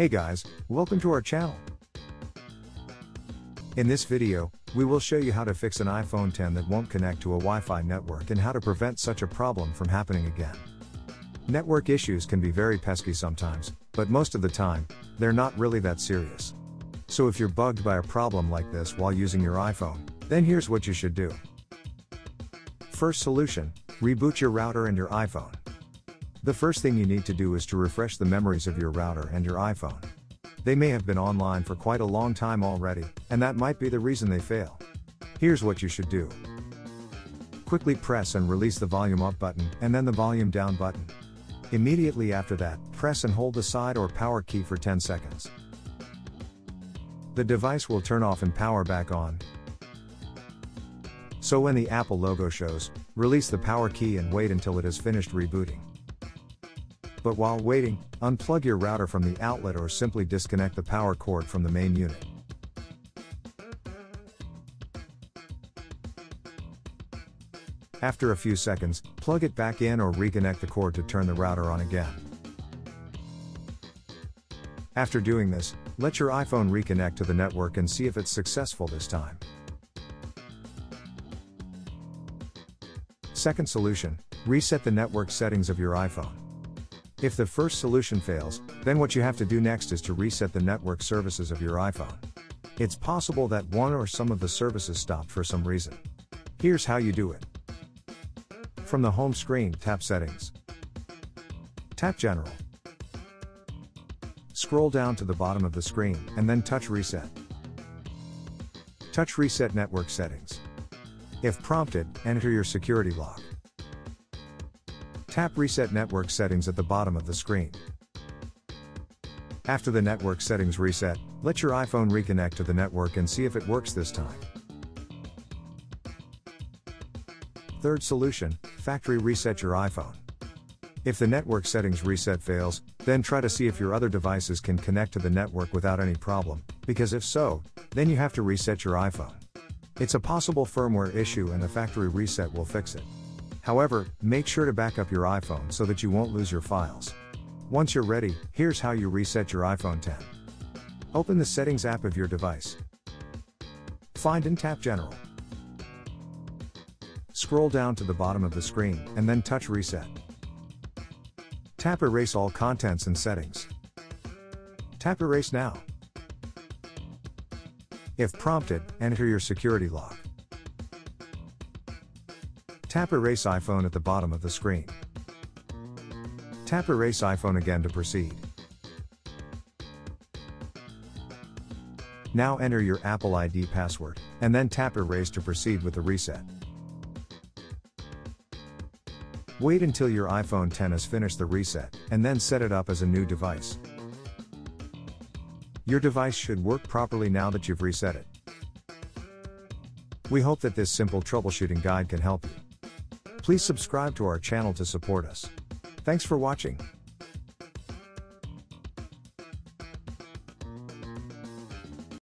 Hey guys, welcome to our channel. In this video, we will show you how to fix an iPhone X that won't connect to a Wi-Fi network and how to prevent such a problem from happening again. Network issues can be very pesky sometimes, but most of the time, they're not really that serious. So if you're bugged by a problem like this while using your iPhone, then here's what you should do. First solution, reboot your router and your iPhone. The first thing you need to do is to refresh the memories of your router and your iPhone. They may have been online for quite a long time already, and that might be the reason they fail. Here's what you should do. Quickly press and release the volume up button and then the volume down button. Immediately after that, press and hold the side or power key for 10 seconds. The device will turn off and power back on. So when the Apple logo shows, release the power key and wait until it has finished rebooting. But while waiting, unplug your router from the outlet or simply disconnect the power cord from the main unit. After a few seconds, plug it back in or reconnect the cord to turn the router on again. After doing this, let your iPhone reconnect to the network and see if it's successful this time. Second solution, reset the network settings of your iPhone. If the first solution fails, then what you have to do next is to reset the network services of your iPhone. It's possible that one or some of the services stopped for some reason. Here's how you do it. From the home screen, tap Settings. Tap General. Scroll down to the bottom of the screen and then touch Reset. Touch Reset Network Settings. If prompted, enter your security log. Tap Reset Network Settings at the bottom of the screen. After the network settings reset, let your iPhone reconnect to the network and see if it works this time. Third solution, factory reset your iPhone. If the network settings reset fails, then try to see if your other devices can connect to the network without any problem, because if so, then you have to reset your iPhone. It's a possible firmware issue and the factory reset will fix it. However, make sure to back up your iPhone so that you won't lose your files. Once you're ready, here's how you reset your iPhone X. Open the Settings app of your device. Find and tap General. Scroll down to the bottom of the screen and then touch Reset. Tap Erase all contents and settings. Tap Erase now. If prompted, enter your security log. Tap Erase iPhone at the bottom of the screen. Tap Erase iPhone again to proceed. Now enter your Apple ID password, and then tap Erase to proceed with the reset. Wait until your iPhone X has finished the reset, and then set it up as a new device. Your device should work properly now that you've reset it. We hope that this simple troubleshooting guide can help you. Please subscribe to our channel to support us. Thanks for watching.